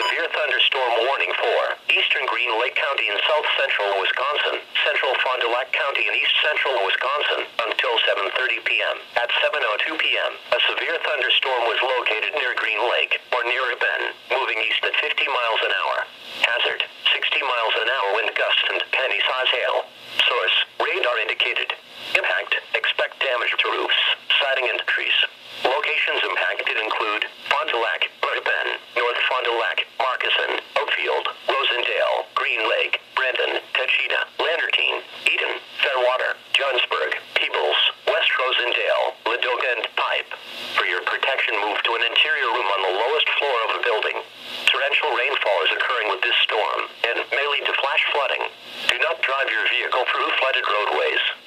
severe thunderstorm warning for eastern Green Lake County and south central Wisconsin, central Fond du Lac County and east central Wisconsin until 7:30 p.m. At 7:02 p.m., a severe thunderstorm was located near Green Lake or near a bend, moving east at 50 miles an hour. Hazard, 60 miles an hour wind gusts and penny-size hail. Source, radar indicated. Impact, expect damage to roofs, siding and trees. Locations impacted include Fond du Lac, Bourbon, North Fond du Lac, Marquesson, Oakfield, Rosendale, Green Lake, Brenton, Techita, Landertine, Eden, Fairwater, Johnsburg, Peebles, West Rosendale, Ladoga and Pipe. For your protection, move to an interior room on the lowest floor of a building. Torrential rainfall is occurring with this storm and may lead to flash flooding. Do not drive your vehicle through flooded roadways.